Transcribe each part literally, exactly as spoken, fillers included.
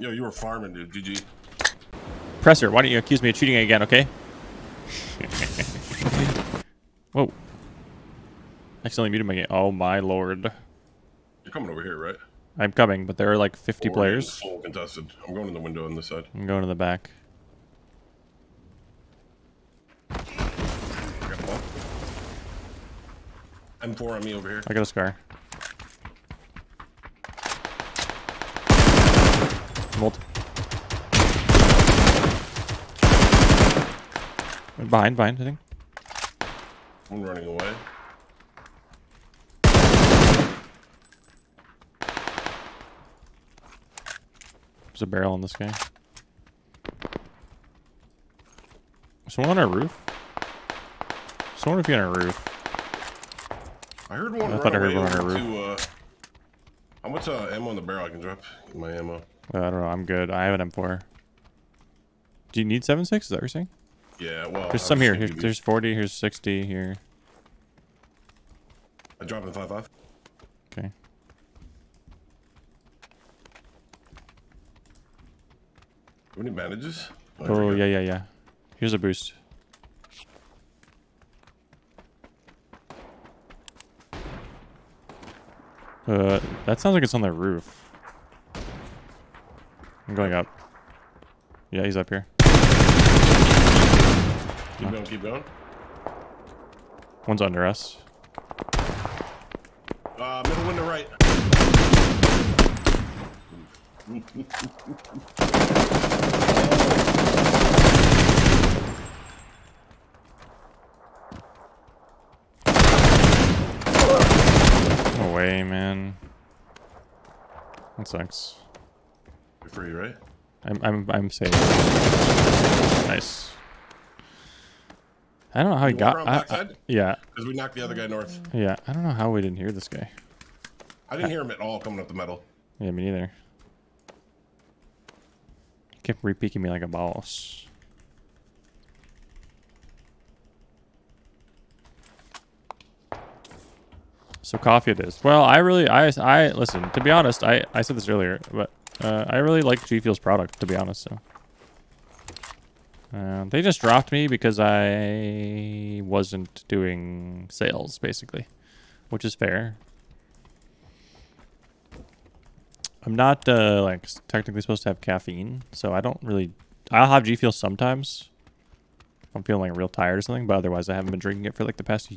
Yo, you were farming, dude. G G. Presser, why don't you accuse me of cheating again, okay? Whoa. Accidentally muted my game. Oh my lord. You're coming over here, right? I'm coming, but there are like fifty or players. Full contested. I'm going in the window on this side. I'm going to the back. M four on me over here. I got a scar. Multi. Behind, behind, I think. I'm running away. There's a barrel on this guy. Someone on our roof? Someone would be on our roof. I heard one. I thought I heard one on our roof. To, uh, how much uh, ammo on the barrel I can drop? Get my ammo. Uh, I don't know. I'm good. I have an M four. Do you need seven six? Is that what you're saying? Yeah. Well, there's some here. Here's, there's forty. Here's sixty. Here. I dropped in five five. Okay. Do we need bandages? Oh, oh yeah, yeah, yeah. Here's a boost. Uh, that sounds like it's on the roof. I'm going up. Yeah, he's up here. Keep going, keep going. One's under us. Uh, middle window right. No way, man. That sucks. You're free, right? I'm I'm I'm safe. Nice. I don't know how he got. I, I, yeah. Because we knocked the other guy north. Yeah. I don't know how we didn't hear this guy. I didn't I, hear him at all coming up the metal. Yeah, me neither. He kept re-peeking me like a boss. So coffee it is. Well, I really, I, I listen. To be honest, I, I said this earlier, but uh, I really like G Fuel's product. To be honest, so. Uh, they just dropped me because I wasn't doing sales, basically, which is fair. I'm not uh, like technically supposed to have caffeine, so I don't really. I'll have G Fuel sometimes. If I'm feeling like real tired or something, but otherwise I haven't been drinking it for like the past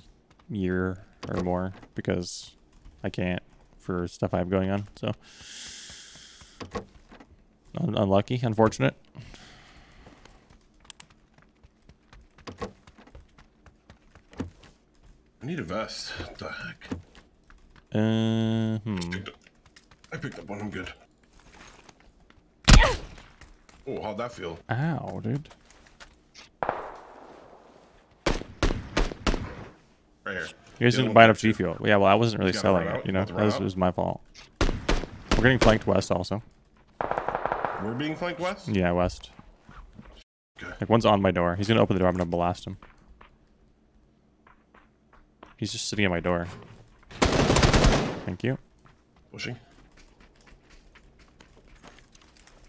year or more because I can't for stuff I have going on. So Un unlucky, unfortunate. I need a vest. What the heck? Uh, hmm. I picked up, I picked up one. I'm good. Oh, how'd that feel? Ow, dude. Right here. You guys didn't buy up G Fuel. Yeah, well, I wasn't really selling it. You know, that was, it was my fault. We're getting flanked west also. We're being flanked west? Yeah, west. Okay. Like, one's on my door. He's going to open the door. I'm going to blast him. He's just sitting at my door. Thank you. Pushing.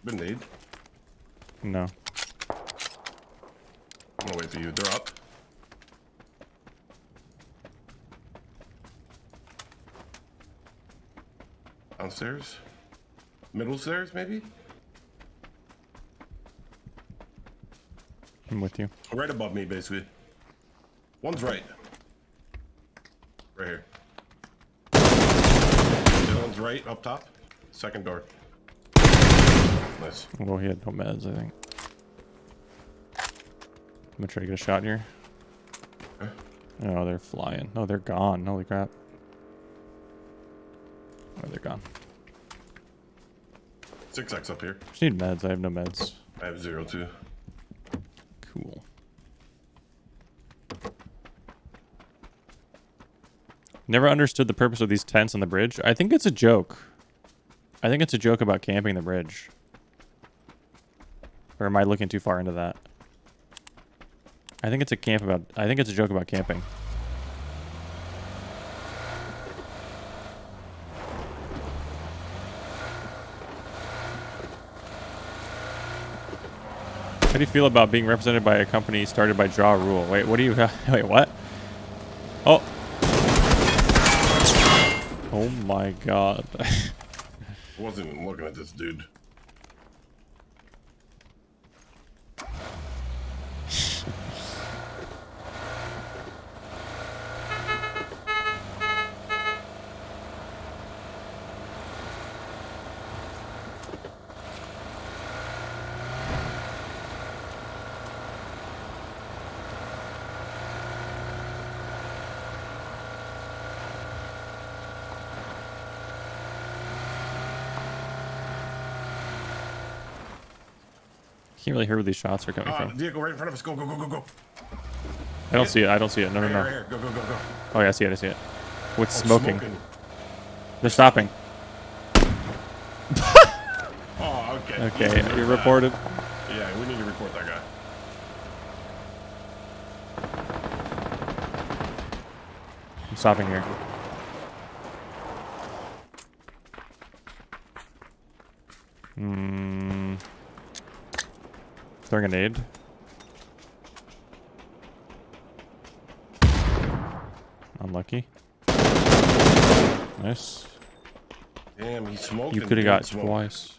Been need? No. I'm gonna wait for you. They're up. Downstairs? Middle stairs, maybe? I'm with you. Right above me, basically. One's right. Right here. Dylan's right, up top. Second door. Nice. Well, he had no meds, I think. I'm gonna try to get a shot here. Okay. Oh, they're flying. Oh, they're gone. Holy crap. Oh, they're gone. six X up here. I just need meds. I have no meds. I have zero, too. Cool. Never understood the purpose of these tents on the bridge. I think it's a joke. I think it's a joke about camping the bridge. Or am I looking too far into that? I think it's a camp about. I think it's a joke about camping. How do you feel about being represented by a company started by Draw Rule? Wait, what do you... Wait, what? Oh. Oh my god. I wasn't even looking at this dude. Can't really hear where these shots are coming uh, from. Vehicle right in front of us. Go, go, go, go, go. I don't see it. I don't see it. No, no, no. Right here, right here. Go, go, go, go. Oh, yeah, I see it. I see it. What's oh, smoking? smoking? They're stopping. Oh, okay. Okay, you're that. reported. Yeah, we need to report that guy. I'm stopping here. Hmm. Throw a grenade. Unlucky. Nice. Damn, he smoked. You could have got smoke. twice.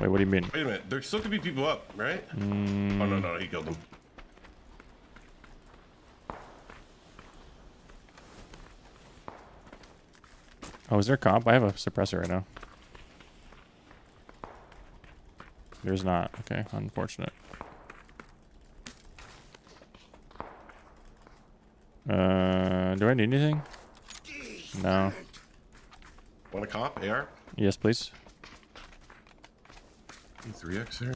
Wait, what do you mean? Wait a minute. There still could be people up, right? Mm. Oh no, no, he killed them. Oh, is there a comp? I have a suppressor right now. There's not. Okay, unfortunate. Uh, do I need anything? No. Want a cop? A R? Yes, please. three X here.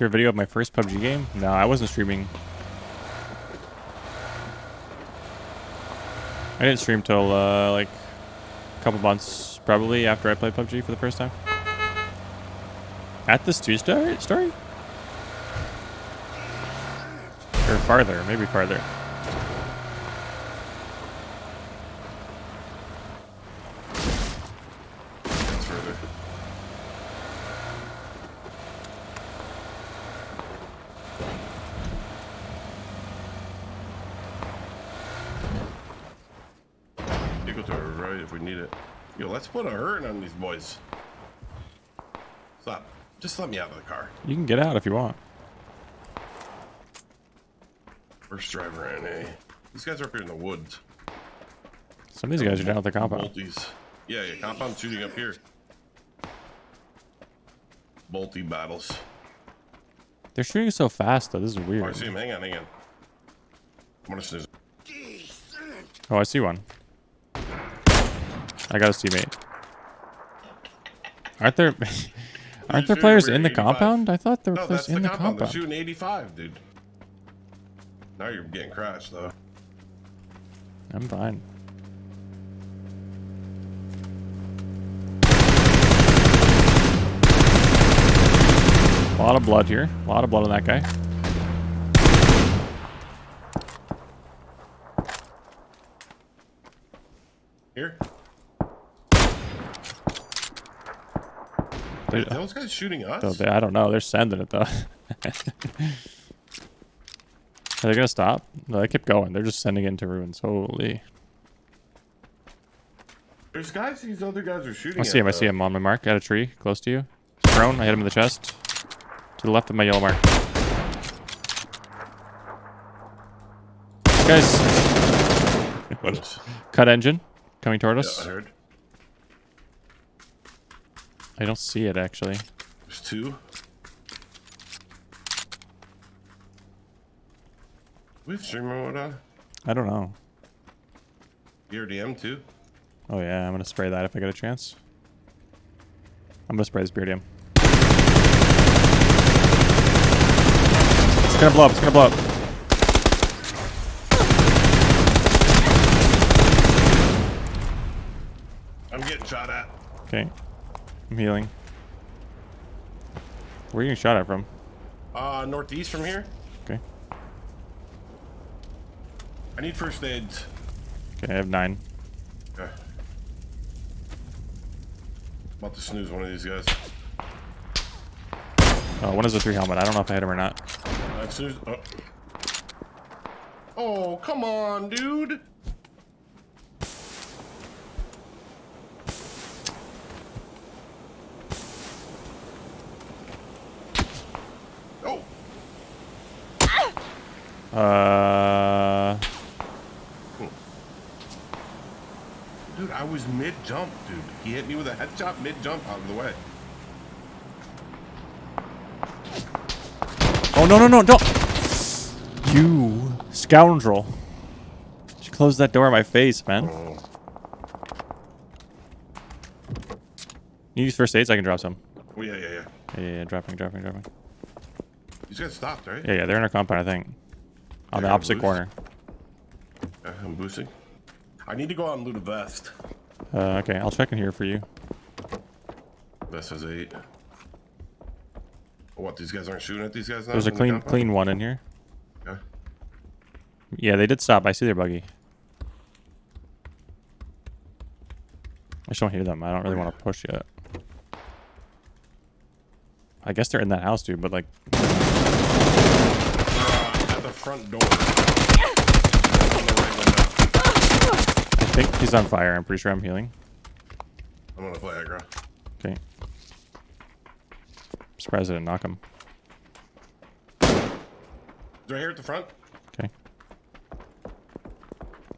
A video of my first P U B G game? No, I wasn't streaming. I didn't stream till uh, like a couple months probably after I played P U B G for the first time. At this Tuesday story? Or farther, maybe farther. Put a hurting on these boys. Stop. Just let me out of the car. You can get out if you want. First driver in, eh? These guys are up here in the woods. Some of these guys are down at the compound. Bolties. Yeah, yeah, compound shooting up here. Bolty battles. They're shooting so fast, though. This is weird. Oh, I see him. Hang on, hang on. I'm gonna snooze. Oh, I see one. I got a teammate. Aren't there aren't there players in the compound? I thought there were players in the compound. They're shooting eighty-five, dude. Now you're getting crashed though. I'm fine. A lot of blood here. A lot of blood on that guy. Here. Dude, those guys shooting us? I don't know. They're sending it, though. Are they going to stop? No, they kept going. They're just sending it into ruins. Holy. There's guys these other guys are shooting I see at, him. Though. I see him on my mark. At a tree. Close to you. He's prone. I hit him in the chest. To the left of my yellow mark. These guys. What? Cut engine. Coming toward us. Yeah, I heard. I don't see it actually. There's two. We have stream mode on? I don't know. Your D M too? Oh yeah, I'm gonna spray that if I get a chance. I'm gonna spray this beer D M. It's gonna blow up, it's gonna blow up. I'm getting shot at. Okay. I'm healing. Where are you getting shot at from? Uh, northeast from here. Okay. I need first aid. Okay, I have nine. Okay. I'm about to snooze one of these guys. Oh, one is a three helmet. I don't know if I hit him or not. I snoozed. Oh. Oh, come on, dude. Uh. Cool. Dude, I was mid jump, dude. He hit me with a headshot mid jump out of the way. Oh no no no don't! You scoundrel! She closed that door in my face, man. Oh. You use first aid, so I can drop some. Oh yeah yeah yeah. Yeah yeah, yeah dropping dropping dropping. These guys stopped, right? Yeah yeah, they're in our compound, I think. On the opposite corner. Uh, I'm boosting. I need to go out and loot a vest. Uh, okay, I'll check in here for you. Vest has eight. What? These guys aren't shooting at these guys now? There's a clean, clean one in here. Okay. Yeah, they did stop. I see their buggy. I just don't hear them. I don't really want to push yet. I guess they're in that house, dude. But like. Front door. I think he's on fire. I'm pretty sure I'm healing. I'm gonna play aggro. Okay. I'm surprised I didn't knock him. Right here at the front. Okay.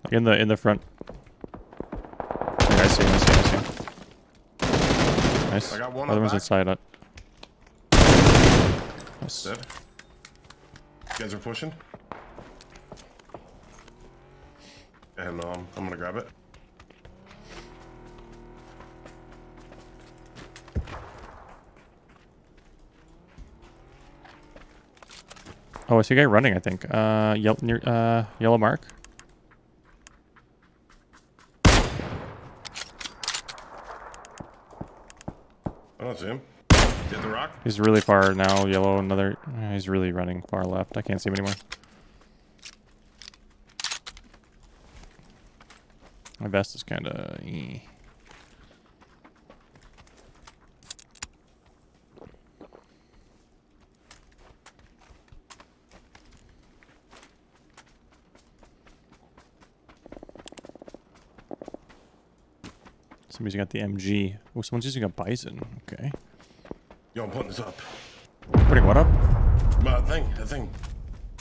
Like in the in the front. Okay, I see him. I see him. I see him. Nice. I got one. Other one's inside it. Nice. Dead. You guys are pushing. And um, I'm gonna grab it. Oh, I see a guy running, I think. Uh, yellow, near, uh, yellow mark. I don't see him. Get the rock. He's really far now, yellow, another. He's really running far left. I can't see him anymore. My vest is kind of. Eh. Somebody's got the M G. Oh, someone's using a bison. Okay. Yo, I'm putting this up. Putting what up? My thing. That thing.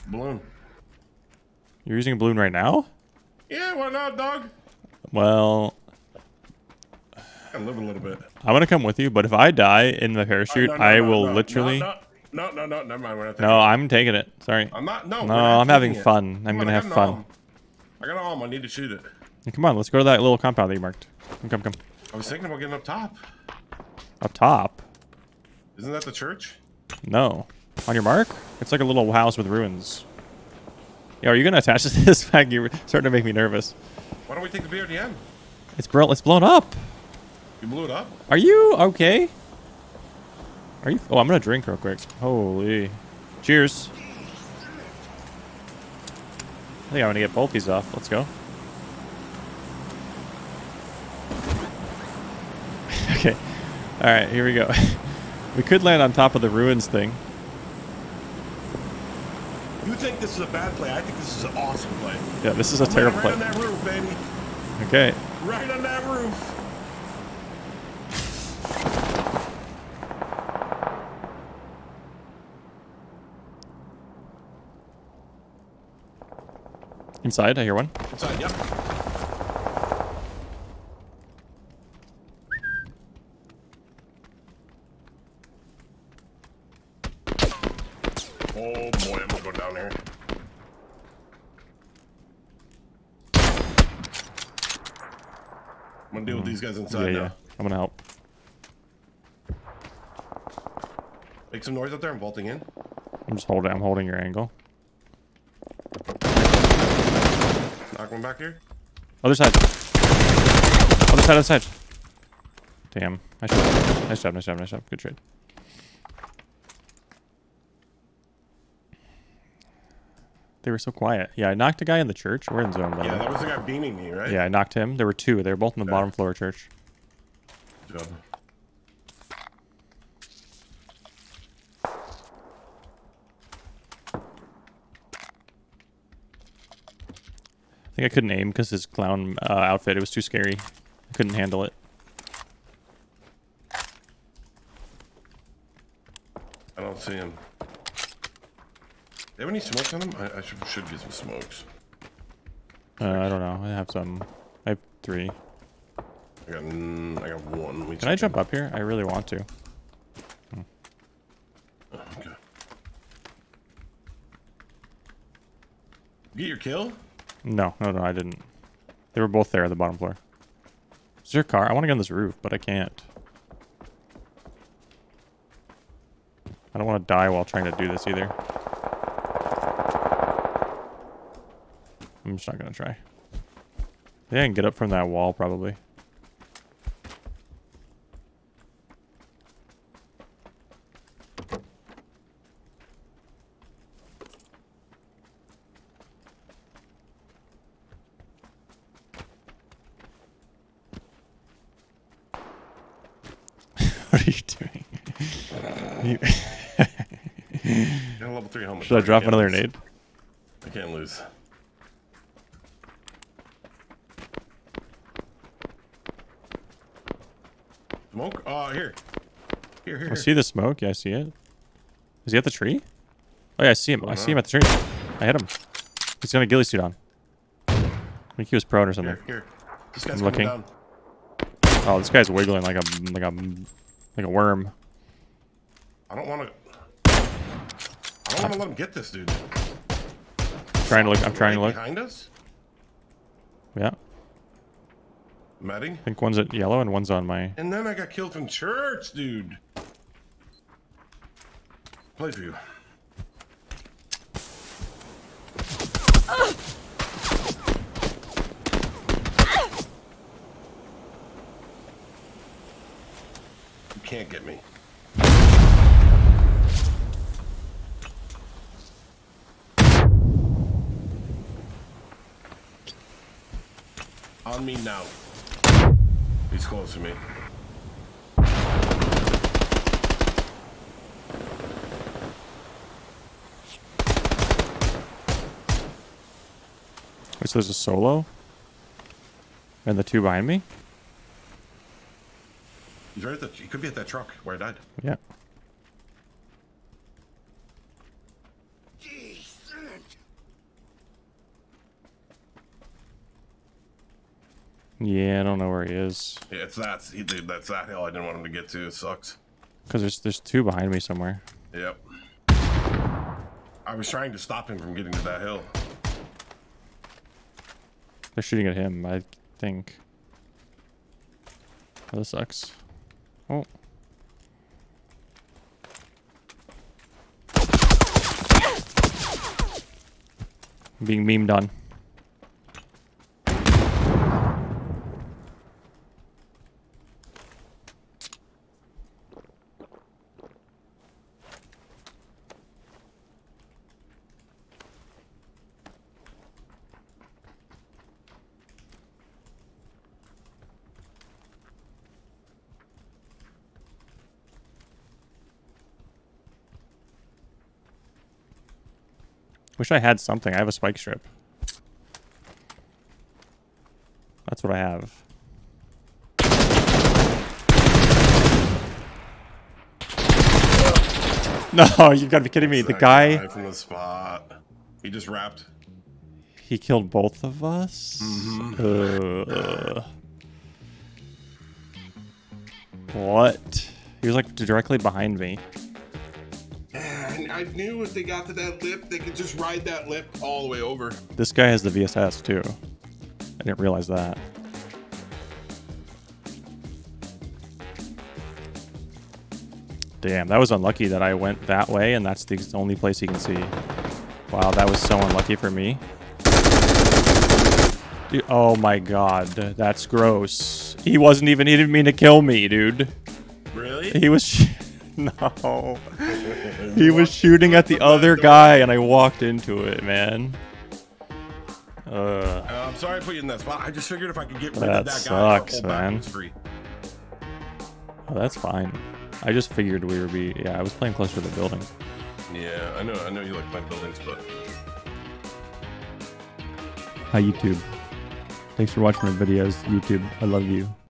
Balloon. You're using a balloon right now? Yeah, why not, dog? Well, I live a little bit. I want to come with you, but if I die in the parachute, uh, no, no, I no, will no, literally. No, no, no, no, never mind. We're not no, I'm taking it. Sorry. I'm not. No, no, not I'm having it. Fun. Come I'm on, gonna have fun. I got an arm. I need to shoot it. Hey, come on, let's go to that little compound that you marked. Come, come, come. I was thinking about getting up top. Up top? Isn't that the church? No. On your mark? It's like a little house with ruins. Yo, are you gonna attach this to this bag? You're starting to make me nervous. Why don't we take the B R D M? It's bro, it's blown up. You blew it up? Are you okay? Are you? Oh, I'm gonna drink real quick. Holy! Cheers. I think I'm gonna get both these off. Let's go. Okay. All right, here we go. We could land on top of the ruins thing. You think this is a bad play? I think this is an awesome play. Yeah, this is a terrible play. Right on that roof, baby. Okay. Right on that roof. Inside, I hear one. Inside, yep. Oh boy, I'm gonna go down here. I'm gonna deal mm. with these guys inside yeah, now. Yeah. I'm gonna help. Make some noise out there, I'm vaulting in. I'm just holding I'm holding your angle. Knock one back here. Other side. Other side, other side. Damn. Nice job. Nice job, nice job, nice job. Good trade. They were so quiet. Yeah, I knocked a guy in the church. We're in zone, by the way. Yeah, that was the guy beaming me, right? Yeah, I knocked him. There were two. They were both in the bottom floor of church. Good job. I think I couldn't aim because his clown uh, outfit. It was too scary. I couldn't handle it. I don't see him. Do they have any smokes on him? I, I should, should get some smokes. Uh, I don't know. I have some. I have three. I got, I got one. We Can I jump up here? I really want to. Hmm. Oh, okay. Get your kill? No, no, no, I didn't. They were both there at the bottom floor. Is there a car? I want to get on this roof, but I can't. I don't want to die while trying to do this either. I'm just not going to try. They can get up from that wall, probably. What are you doing? You got a level three helmet. Should I drop I another lose. nade? I can't lose. Smoke? Oh, here. Here, here. I oh, see the smoke. Yeah, I see it. Is he at the tree? Oh, yeah, I see him. I on? see him at the tree. I hit him. He's got a ghillie suit on. I think he was prone or something. Here, here. This guy's I'm looking. Down. Oh, this guy's wiggling like a. Like a Like a worm. I don't want to. I don't want to let him get this dude. I'm trying to look. I'm trying to look. Behind us? Yeah. Matting? I think one's at yellow and one's on my. And then I got killed from church, dude. Play for you. Can't get me. On me now. He's close to me. Wait, so there's a solo? And the two behind me? He's right at the, he could be at that truck where I died. Yeah. Yeah, I don't know where he is. Yeah, it's that, he, that's that hill I didn't want him to get to. It sucks. Because there's, there's two behind me somewhere. Yep. I was trying to stop him from getting to that hill. They're shooting at him, I think. Oh, this sucks. Oh. I'm being memed on. Wish I had something. I have a spike strip. That's what I have. No, you've got to be kidding me. The guy, guy from the spot. He just wrapped. He killed both of us? Mm-hmm. uh, what? He was like directly behind me. I knew if they got to that lip, they could just ride that lip all the way over. This guy has the V S S too. I didn't realize that. Damn, that was unlucky that I went that way and that's the only place he can see. Wow, that was so unlucky for me. Dude, oh my god, that's gross. He wasn't even, he didn't mean to kill me, dude. Really? He was... No. He was shooting at the other guy and I walked into it, man. Uh, uh, I'm sorry I put you in that spot. I just figured if I could get rid that of that sucks, guy, man. Free. Oh, that's fine. I just figured we would be. Yeah, I was playing closer to the building. Yeah, I know. I know you like playing buildings, but. Hi YouTube. Thanks for watching my videos, YouTube. I love you.